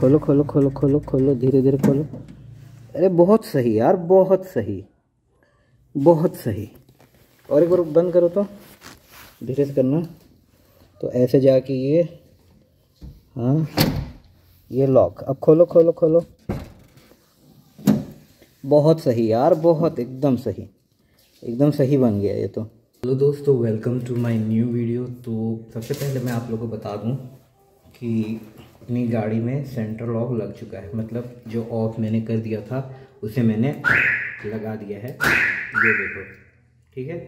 खोलो खोलो खोलो खोलो खोलो, धीरे धीरे खोलो। अरे बहुत सही यार, बहुत सही, बहुत सही। और एक बार बंद करो तो धीरे से करना। तो ऐसे जाके ये, हाँ ये लॉक। अब खोलो खोलो खोलो, बहुत सही यार, बहुत एकदम सही, एकदम सही बन गया ये तो। हेलो दोस्तों, welcome to my new video. तो सबसे पहले मैं आप लोगों को बता दूं कि अपनी गाड़ी में सेंटर लॉक लग चुका है। मतलब जो ऑफ मैंने कर दिया था उसे मैंने लगा दिया है, ये देखो, ठीक है।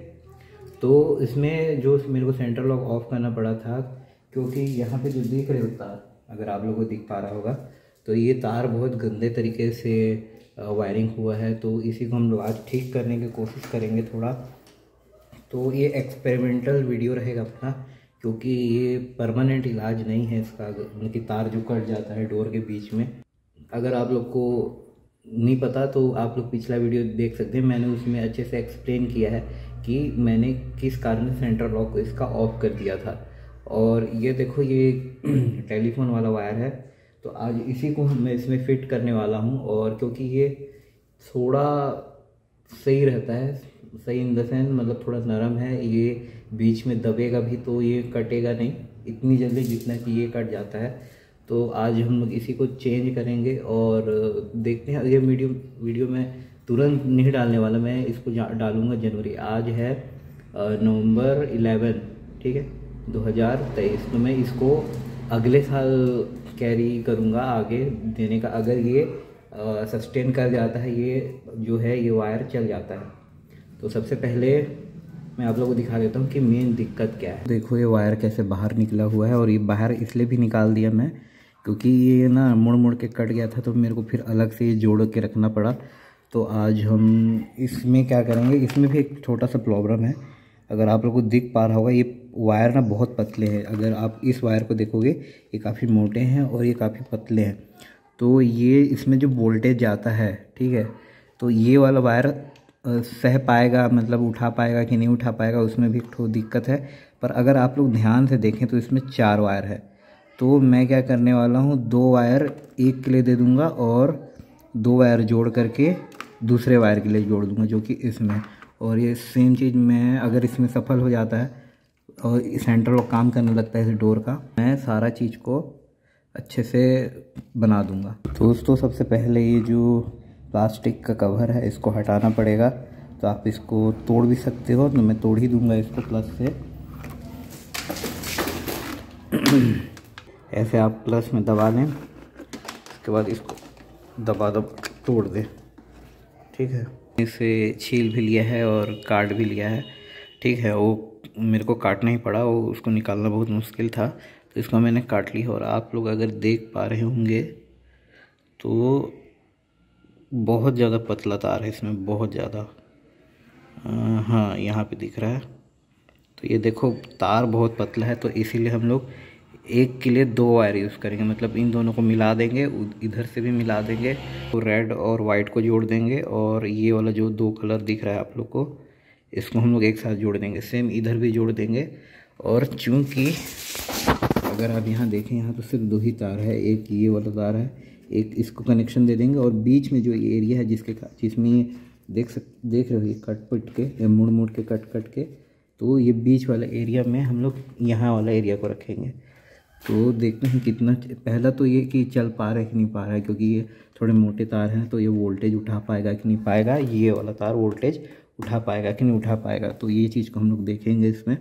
तो इसमें जो मेरे को सेंटर लॉक ऑफ करना पड़ा था, क्योंकि यहाँ पे जो दिख रहे हो तार, अगर आप लोगों को दिख पा रहा होगा, तो ये तार बहुत गंदे तरीके से वायरिंग हुआ है। तो इसी को हम लोग आज ठीक करने की कोशिश करेंगे थोड़ा। तो ये एक्सपेरिमेंटल वीडियो रहेगा अपना, क्योंकि ये परमानेंट इलाज नहीं है इसका। उनकी तार जो कट जाता है डोर के बीच में, अगर आप लोग को नहीं पता तो आप लोग पिछला वीडियो देख सकते हैं। मैंने उसमें अच्छे से एक्सप्लेन किया है कि मैंने किस कारण सेंटर लॉक को इसका ऑफ कर दिया था। और ये देखो, ये टेलीफोन वाला वायर है, तो आज इसी को मैं इसमें फिट करने वाला हूँ। और क्योंकि ये थोड़ा सही रहता है, सही इन द सेंस मतलब थोड़ा नरम है, ये बीच में दबेगा भी तो ये कटेगा नहीं इतनी जल्दी जितना कि ये कट जाता है। तो आज हम लोग इसी को चेंज करेंगे और देखते हैं। ये वीडियो में तुरंत नहीं डालने वाला, मैं इसको डालूंगा जनवरी, आज है नवंबर 11, ठीक है, 2023। तो मैं इसको अगले साल कैरी करूँगा आगे देने का, अगर ये सस्टेन कर जाता है, ये जो है ये वायर चल जाता है। तो सबसे पहले मैं आप लोगों को दिखा देता हूँ कि मेन दिक्कत क्या है। देखो ये वायर कैसे बाहर निकला हुआ है, और ये बाहर इसलिए भी निकाल दिया मैं क्योंकि ये ना मुड़ मुड़ के कट गया था, तो मेरे को फिर अलग से ये जोड़ के रखना पड़ा। तो आज हम इसमें क्या करेंगे, इसमें भी एक छोटा सा प्रॉब्लम है। अगर आप लोगों को दिख पा रहा होगा, ये वायर ना बहुत पतले हैं। अगर आप इस वायर को देखोगे, ये काफ़ी मोटे हैं और ये काफ़ी पतले हैं। तो ये इसमें जो वोल्टेज जाता है, ठीक है, तो ये वाला वायर सह पाएगा, मतलब उठा पाएगा कि नहीं उठा पाएगा, उसमें भी थोड़ी दिक्कत है। पर अगर आप लोग ध्यान से देखें तो इसमें 4 वायर है। तो मैं क्या करने वाला हूँ, 2 वायर एक के लिए दे दूँगा और 2 वायर जोड़ करके दूसरे वायर के लिए जोड़ दूँगा, जो कि इसमें। और ये सेम चीज़ मैं, अगर इसमें सफल हो जाता है और सेंटर लॉक काम करने लगता है इस डोर का, मैं सारा चीज़ को अच्छे से बना दूँगा। दोस्तों सबसे पहले ये जो प्लास्टिक का कवर है, इसको हटाना पड़ेगा। तो आप इसको तोड़ भी सकते हो, तो मैं तोड़ ही दूंगा इसको प्लस से। ऐसे आप प्लस में दबा लें, उसके बाद इसको दबा दबा तोड़ दें, ठीक है। इसे छील भी लिया है और काट भी लिया है, ठीक है। वो मेरे को काटना ही पड़ा, वो उसको निकालना बहुत मुश्किल था, तो इसको मैंने काट लिया। और आप लोग अगर देख पा रहे होंगे तो बहुत ज़्यादा पतला तार है इसमें, बहुत ज़्यादा, हाँ यहाँ पे दिख रहा है। तो ये देखो तार बहुत पतला है, तो इसीलिए हम लोग एक के लिए 2 वायर यूज़ करेंगे। मतलब इन दोनों को मिला देंगे, इधर से भी मिला देंगे, तो रेड और वाइट को जोड़ देंगे। और ये वाला जो 2 कलर दिख रहा है आप लोग को, इसको हम लोग एक साथ जोड़ देंगे। सेम इधर भी जोड़ देंगे। और चूँकि अगर आप यहाँ देखें, यहाँ तो सिर्फ 2 ही तार है, एक ये वाला तार है, एक इसको कनेक्शन दे देंगे। और बीच में जो ये एरिया है जिसमें देख रहे हो ये कट पट के, मुड़ मुड़ के कट के, तो ये बीच वाला एरिया में हम लोग यहाँ वाला एरिया को रखेंगे। तो देखते हैं कितना, पहला तो ये कि चल पा रहा है कि नहीं पा रहा है, क्योंकि ये थोड़े मोटे तार हैं, तो ये वोल्टेज उठा पाएगा कि नहीं पाएगा, ये वाला तार वोल्टेज उठा पाएगा कि नहीं उठा पाएगा। तो ये चीज़ को हम लोग देखेंगे इसमें।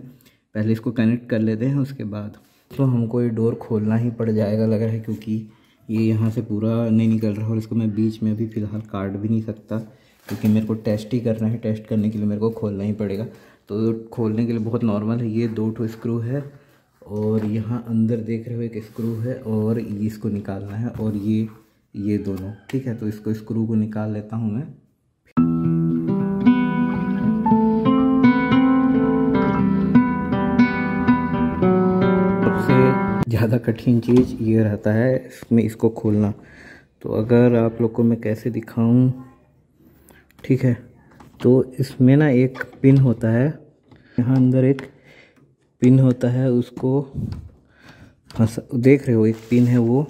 पहले इसको कनेक्ट कर लेते हैं, उसके बाद तो हमको ये डोर खोलना ही पड़ जाएगा लग रहा है, क्योंकि ये यहाँ से पूरा नहीं निकल रहा। और इसको मैं बीच में भी फ़िलहाल काट भी नहीं सकता, क्योंकि मेरे को टेस्ट ही करना है। टेस्ट करने के लिए मेरे को खोलना ही पड़ेगा। तो खोलने के लिए बहुत नॉर्मल है, ये 2 स्क्रू है, और यहाँ अंदर देख रहे हो एक स्क्रू है, और इसको निकालना है, और ये दोनों, ठीक है। तो इसको स्क्रू को निकाल लेता हूँ मैं। ज़्यादा कठिन चीज़ ये रहता है इसमें, इसको खोलना। तो अगर आप लोग को मैं कैसे दिखाऊं, ठीक है, तो इसमें ना एक पिन होता है, यहाँ अंदर एक पिन होता है, उसको, हाँ देख रहे हो एक पिन है वो।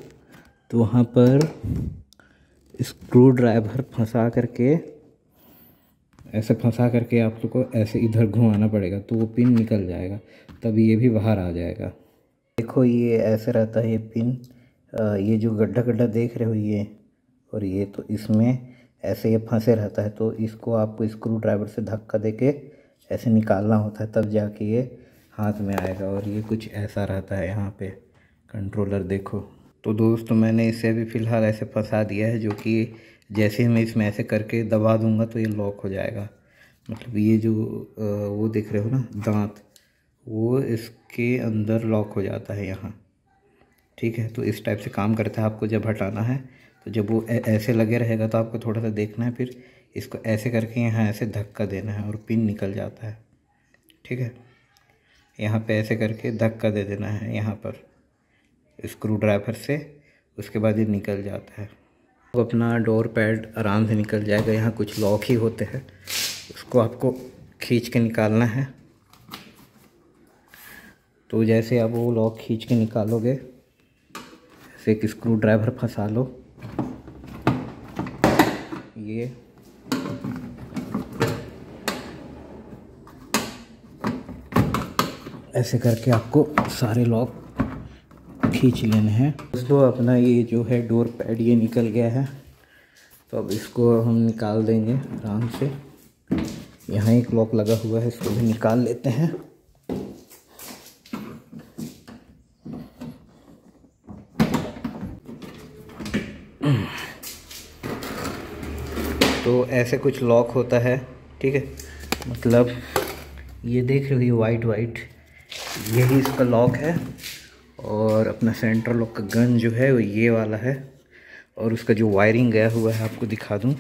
तो वहाँ पर स्क्रू ड्राइवर फंसा करके आप लोग को ऐसे इधर घुमाना पड़ेगा, तो वो पिन निकल जाएगा, तब ये भी बाहर आ जाएगा। देखो ये ऐसे रहता है ये पिन, ये जो गड्ढा देख रहे हो ये, और ये तो इसमें ऐसे ये फंसे रहता है, तो इसको आपको स्क्रू ड्राइवर से धक्का देके ऐसे निकालना होता है, तब जाके ये हाथ में आएगा। और ये कुछ ऐसा रहता है यहाँ पे कंट्रोलर, देखो। तो दोस्तों मैंने इसे भी फ़िलहाल ऐसे फंसा दिया है, जो कि जैसे ही मैं इसमें ऐसे करके दबा दूंगा तो ये लॉक हो जाएगा। मतलब ये जो वो देख रहे हो ना दांत, वो इसके अंदर लॉक हो जाता है यहाँ, ठीक है। तो इस टाइप से काम करता है। आपको जब हटाना है तो जब वो ऐसे लगे रहेगा तो आपको थोड़ा सा देखना है, फिर इसको ऐसे करके यहाँ ऐसे धक्का देना है और पिन निकल जाता है, ठीक है। यहाँ पे ऐसे करके धक्का दे देना है यहाँ पर स्क्रू ड्राइवर से, उसके बाद ये निकल जाता है। अब अपना डोर पैड आराम से निकल जाएगा। यहाँ कुछ लॉक ही होते हैं, उसको आपको खींच के निकालना है। तो जैसे आप वो लॉक खींच के निकालोगे, ऐसे एक स्क्रू ड्राइवर फंसा लो, ये ऐसे करके आपको सारे लॉक खींच लेने हैं। दोस्तों अपना ये जो है डोर पैड ये निकल गया है, तो अब इसको हम निकाल देंगे आराम से। यहाँ एक लॉक लगा हुआ है, इसको भी निकाल लेते हैं। तो ऐसे कुछ लॉक होता है, ठीक है। मतलब ये देख रहे हो ये वाइट वाइट, यही इसका लॉक है। और अपना सेंट्रल लॉक का गन जो है वो ये वाला है, और उसका जो वायरिंग गया हुआ है आपको दिखा दूं,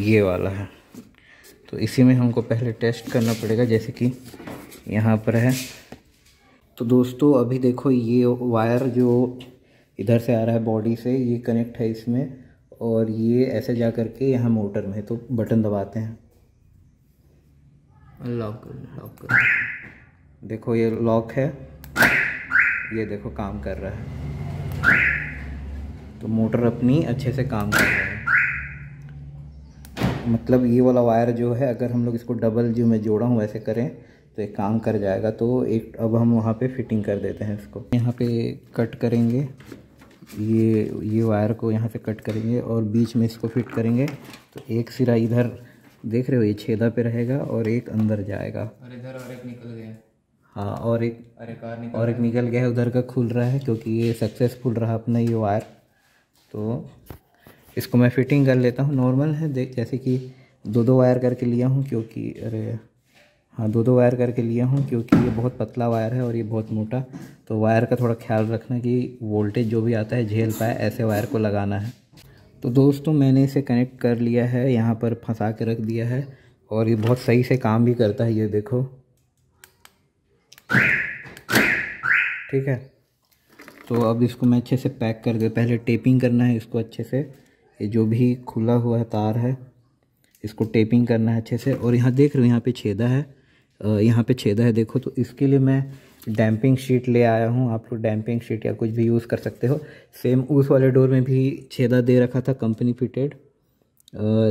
ये वाला है। तो इसी में हमको पहले टेस्ट करना पड़ेगा, जैसे कि यहाँ पर है। तो दोस्तों अभी देखो ये वायर जो इधर से आ रहा है बॉडी से, ये कनेक्ट है इसमें, और ये ऐसे जा करके यहाँ मोटर में, तो बटन दबाते हैं, लॉक कर। देखो ये लॉक है, ये देखो काम कर रहा है, तो मोटर अपनी अच्छे से काम कर रहा है। मतलब ये वाला वायर जो है, अगर हम लोग इसको डबल जो मैं जोड़ा हूँ वैसे करें तो ये काम कर जाएगा। तो एक अब हम वहाँ पे फिटिंग कर देते हैं इसको। यहाँ पे कट करेंगे, ये वायर को यहाँ से कट करेंगे और बीच में इसको फिट करेंगे। तो एक सिरा इधर देख रहे हो ये छेदा पे रहेगा और एक अंदर जाएगा, और इधर और एक निकल गया। हाँ, और एक निकल गया है, उधर का खुल रहा है क्योंकि ये सक्सेसफुल रहा अपना ये वायर। तो इसको मैं फिटिंग कर लेता हूँ। नॉर्मल है देख, जैसे कि दो वायर करके लिया हूँ, क्योंकि दो वायर करके लिया हूँ क्योंकि ये बहुत पतला वायर है और ये बहुत मोटा। तो वायर का थोड़ा ख्याल रखना कि वोल्टेज जो भी आता है झेल पाए, ऐसे वायर को लगाना है। तो दोस्तों मैंने इसे कनेक्ट कर लिया है, यहाँ पर फंसा के रख दिया है, और ये बहुत सही से काम भी करता है, ये देखो, ठीक है। तो अब इसको मैं अच्छे से पैक कर दे, पहले टेपिंग करना है इसको अच्छे से। ये जो भी खुला हुआ है तार है, इसको टेपिंग करना है अच्छे से। और यहाँ देख रहे हो यहाँ पे छेदा है, देखो। तो इसके लिए मैं डैम्पिंग शीट ले आया हूँ, आप लोग डैम्पिंग शीट या कुछ भी यूज़ कर सकते हो। सेम उस वाले डोर में भी छेदा दे रखा था कंपनी फिटेड,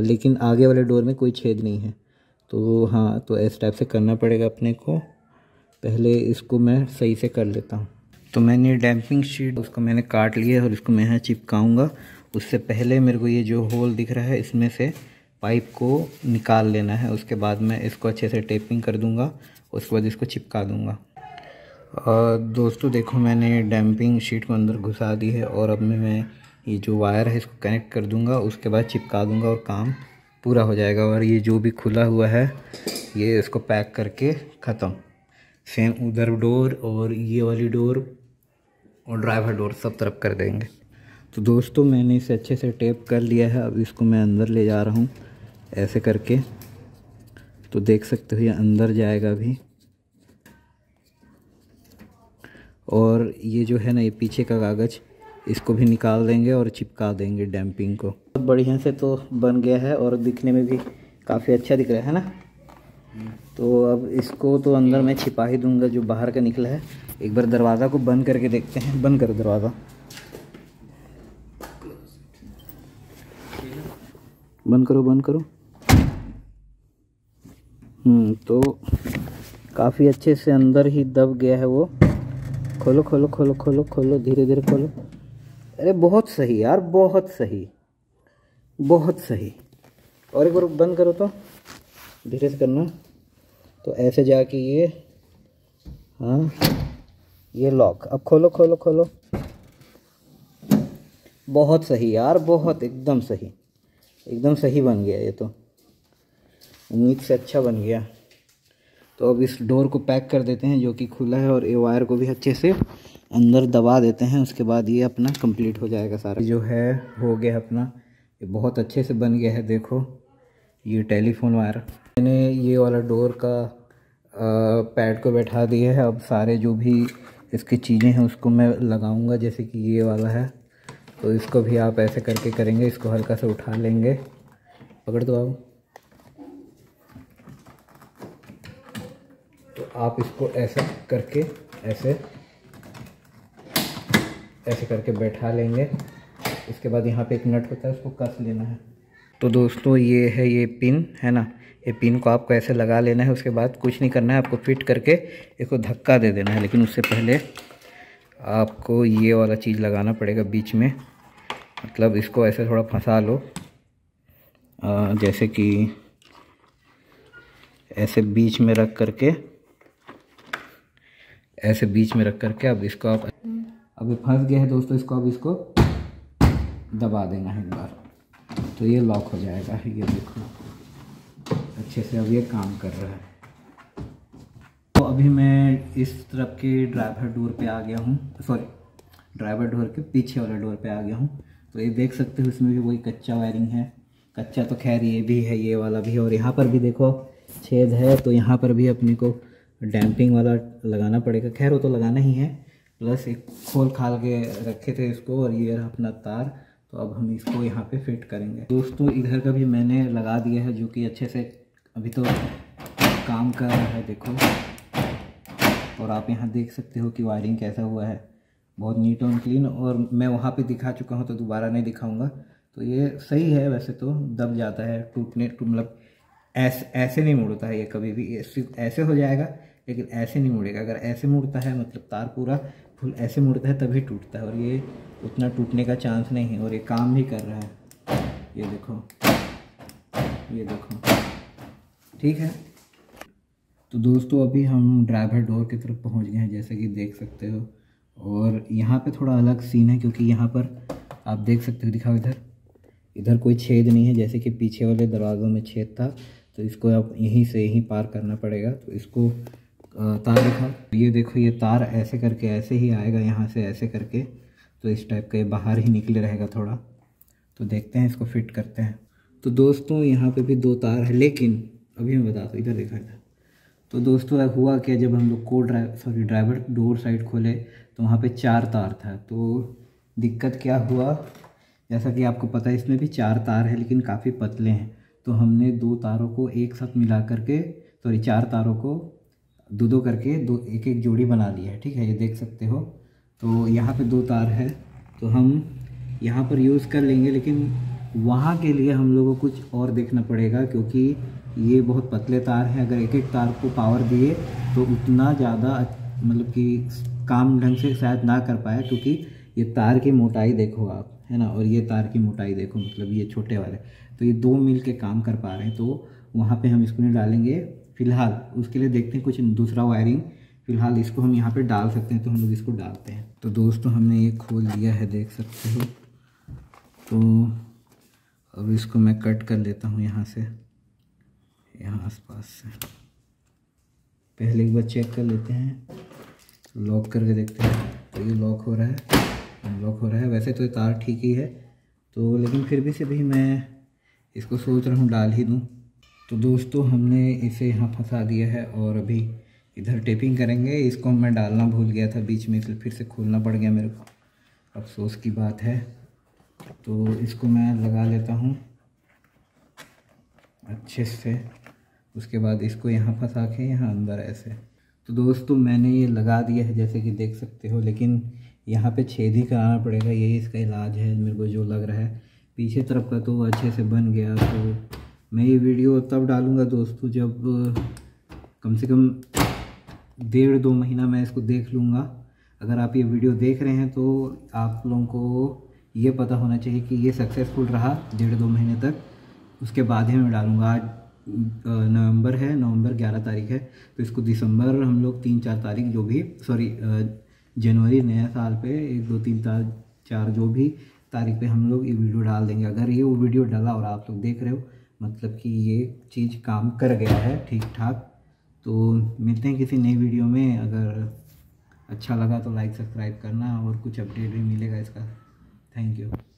लेकिन आगे वाले डोर में कोई छेद नहीं है। तो हाँ, तो इस टाइप से करना पड़ेगा अपने को। पहले इसको मैं सही से कर लेता हूँ। तो मैंने डैम्पिंग शीट उसको मैंने काट लिया और इसको मैं यहाँ चिपकाऊँगा। उससे पहले मेरे को ये जो होल दिख रहा है इसमें से पाइप को निकाल लेना है, उसके बाद मैं इसको अच्छे से टेपिंग कर दूँगा, उसके बाद इसको चिपका दूँगा। और दोस्तों देखो मैंने डैम्पिंग शीट को अंदर घुसा दी है, और अब मैं ये जो वायर है इसको कनेक्ट कर दूँगा, उसके बाद चिपका दूँगा और काम पूरा हो जाएगा। और ये जो भी खुला हुआ है ये इसको पैक करके ख़त्म। सेम उधर डोर और ये वाली डोर और ड्राइवर डोर सब तरफ कर देंगे। तो दोस्तों मैंने इसे अच्छे से टेप कर लिया है, अब इसको मैं अंदर ले जा रहा हूँ ऐसे करके। तो देख सकते हो ये अंदर जाएगा अभी। और ये जो है ना ये पीछे का कागज़, इसको भी निकाल देंगे और चिपका देंगे डैम्पिंग को। बहुत बढ़िया से तो बन गया है, और दिखने में भी काफ़ी अच्छा दिख रहा है ना। तो अब इसको तो अंदर मैं छिपा ही दूंगा जो बाहर का निकला है। एक बार दरवाज़ा को बंद करके देखते हैं, बंद करो दरवाज़ा। बंद करो बंद करो। तो काफ़ी अच्छे से अंदर ही दब गया है वो। खोलो खोलो खोलो खोलो खोलो, धीरे धीरे खोलो। अरे बहुत सही यार, बहुत सही बहुत सही। और एक बार बंद करो तो धीरे से करना। तो ऐसे जाके ये, हाँ ये लॉक। अब खोलो खोलो खोलो। बहुत सही यार, बहुत एकदम सही बन गया ये, तो उम्मीद से अच्छा बन गया। तो अब इस डोर को पैक कर देते हैं जो कि खुला है, और ये वायर को भी अच्छे से अंदर दबा देते हैं। उसके बाद ये अपना कंप्लीट हो जाएगा सारा जो है, हो गया अपना। ये बहुत अच्छे से बन गया है, देखो ये टेलीफोन वायर। मैंने ये वाला डोर का पैड को बैठा दिया है। अब सारे जो भी इसकी चीज़ें हैं उसको मैं लगाऊंगा, जैसे कि ये वाला है तो इसको भी आप ऐसे करके करेंगे। इसको हल्का से उठा लेंगे, पकड़ दो आप। तो आप इसको ऐसा करके ऐसे ऐसे करके बैठा लेंगे। इसके बाद यहाँ पे एक नट होता है, उसको कस लेना है। तो दोस्तों ये है, ये पिन है ना, ये पिन को आपको ऐसे लगा लेना है। उसके बाद कुछ नहीं करना है, आपको फिट करके इसको धक्का दे देना है। लेकिन उससे पहले आपको ये वाला चीज़ लगाना पड़ेगा बीच में, मतलब इसको ऐसे थोड़ा फंसा लो, जैसे कि ऐसे बीच में रख करके, ऐसे बीच में रख करके। अब इसको आप, अब ये फंस गया है दोस्तों, इसको अब इसको दबा देना है एक बार, तो ये लॉक हो जाएगा। ये देखो अच्छे से अब ये काम कर रहा है। तो अभी मैं इस तरफ के ड्राइवर डोर पे आ गया हूँ, सॉरी ड्राइवर डोर के पीछे वाला डोर पे आ गया हूँ। तो ये देख सकते हो इसमें भी वही कच्चा वायरिंग है, कच्चा तो खैर ये भी है, ये वाला भी है। और यहाँ पर भी देखो छेद है, तो यहाँ पर भी अपने को डैम्पिंग वाला लगाना पड़ेगा। खैर वो तो लगाना ही है, प्लस एक खोल खाल के रखे थे इसको। और ये अपना तार, तो अब हम इसको यहाँ पे फिट करेंगे। दोस्तों इधर का भी मैंने लगा दिया है, जो कि अच्छे से अभी तो काम कर रहा है, देखो। और आप यहाँ देख सकते हो कि वायरिंग कैसा हुआ है, बहुत नीट और क्लीन। और मैं वहाँ पे दिखा चुका हूँ तो दोबारा नहीं दिखाऊंगा। तो ये सही है, वैसे तो दब जाता है, टूटने मतलब ऐसे नहीं मुड़ता है ये कभी भी। ऐसे हो जाएगा लेकिन ऐसे नहीं मुड़ेगा। अगर ऐसे मुड़ता है, मतलब तार पूरा फुल ऐसे मुड़ता है तभी टूटता है, और ये उतना टूटने का चांस नहीं है। और ये काम भी कर रहा है, ये देखो ये देखो, ठीक है। तो दोस्तों अभी हम ड्राइवर डोर की तरफ पहुंच गए हैं, जैसे कि देख सकते हो। और यहाँ पे थोड़ा अलग सीन है, क्योंकि यहाँ पर आप देख सकते हो, दिखाओ इधर, इधर कोई छेद नहीं है, जैसे कि पीछे वाले दरवाज़ों में छेद था। तो इसको आप यहीं से यहीं पार करना पड़ेगा। तो इसको तार दिखा, ये देखो ये तार ऐसे करके ऐसे ही आएगा, यहाँ से ऐसे करके। तो इस टाइप का ये बाहर ही निकले रहेगा थोड़ा। तो देखते हैं इसको फिट करते हैं। तो दोस्तों यहाँ पे भी दो तार है, लेकिन अभी मैं बताता हूँ, इधर देखा था। तो दोस्तों हुआ क्या, जब हम लोग को ड्राइवर डोर साइड खोले तो वहाँ पे 4 तार था। तो दिक्कत क्या हुआ, जैसा कि आपको पता है इसमें भी 4 तार है, लेकिन काफ़ी पतले हैं। तो हमने 2 तारों को एक साथ मिला करके, सॉरी 4 तारों को दो करके एक जोड़ी बना लिया है, ठीक है, ये देख सकते हो। तो यहाँ पे 2 तार है, तो हम यहाँ पर यूज़ कर लेंगे। लेकिन वहाँ के लिए हम लोगों को कुछ और देखना पड़ेगा, क्योंकि ये बहुत पतले तार हैं। अगर एक तार को पावर दिए तो उतना ज़्यादा मतलब कि काम ढंग से शायद ना कर पाए, क्योंकि ये तार की मोटाई देखो आप, है ना, और ये तार की मोटाई देखो, मतलब ये छोटे वाले, तो ये 2 मिल के काम कर पा रहे हैं। तो वहाँ पे हम इसको नहीं डालेंगे फ़िलहाल, उसके लिए देखते हैं कुछ दूसरा वायरिंग। फ़िलहाल इसको हम यहाँ पे डाल सकते हैं, तो हम लोग इसको डालते हैं। तो दोस्तों हमने ये खोल लिया है, देख सकते हो। तो अब इसको मैं कट कर लेता हूँ यहाँ से, यहाँ आस पास से। पहले एक बार चेक कर लेते हैं, लॉक करके देखते हैं। तो ये लॉक हो रहा है, अनलॉक हो रहा है। वैसे तो ये तार ठीक ही है, तो लेकिन फिर भी से भी मैं इसको सोच रहा हूँ डाल ही दूँ। तो दोस्तों हमने इसे यहाँ फंसा दिया है, और अभी इधर टेपिंग करेंगे। इसको मैं डालना भूल गया था बीच में, इसलिए फिर से खोलना पड़ गया मेरे को, अफसोस की बात है। तो इसको मैं लगा लेता हूँ अच्छे से, उसके बाद इसको यहाँ फंसा के यहाँ अंदर ऐसे। तो दोस्तों मैंने ये लगा दिया है, जैसे कि देख सकते हो, लेकिन यहाँ पे छेद ही कराना पड़ेगा, यही इसका इलाज है मेरे को जो लग रहा है। पीछे तरफ का तो अच्छे से बन गया। तो मैं ये वीडियो तब डालूँगा दोस्तों जब कम से कम 1.5-2 महीना मैं इसको देख लूँगा। अगर आप ये वीडियो देख रहे हैं तो आप लोगों को ये पता होना चाहिए कि ये सक्सेसफुल रहा 1.5-2 महीने तक। उसके बाद ही मैं डालूँगा। आज नवंबर है, नवंबर 11 तारीख है, तो इसको दिसंबर हम लोग 3-4 तारीख जो भी सॉरी जनवरी नया साल पे 1-2-3-4 जो भी तारीख पे हम लोग ये वीडियो डाल देंगे। अगर ये वो वीडियो डाला और आप लोग देख रहे हो मतलब कि ये चीज़ काम कर गया है ठीक ठाक। तो मिलते हैं किसी नई वीडियो में। अगर अच्छा लगा तो लाइक सब्सक्राइब करना और कुछ अपडेट भी मिलेगा इसका। Thank you.